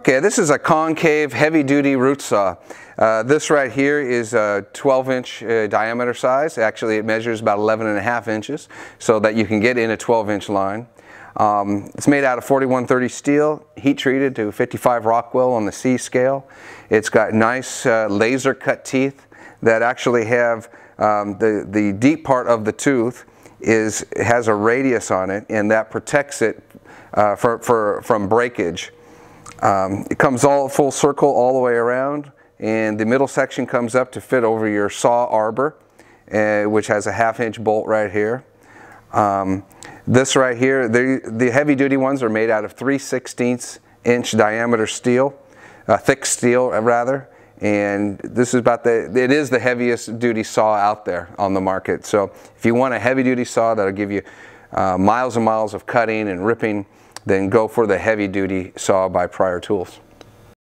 Okay, this is a concave heavy-duty root saw. This right here is a 12-inch diameter size. Actually, it measures about 11.5 inches so that you can get in a 12-inch line. It's made out of 4130 steel, heat-treated to 55 Rockwell on the C scale. It's got nice laser-cut teeth that actually have the deep part of the tooth has a radius on it, and that protects it from breakage. It comes all full circle all the way around, and the middle section comes up to fit over your saw arbor, which has a 1/2 inch bolt right here. This right here, the heavy duty ones are made out of 3/16 inch diameter steel, thick steel rather, and this is about it is the heaviest duty saw out there on the market. So if you want a heavy duty saw that'll give you miles and miles of cutting and ripping, then go for the heavy duty saw by Pryor Tools.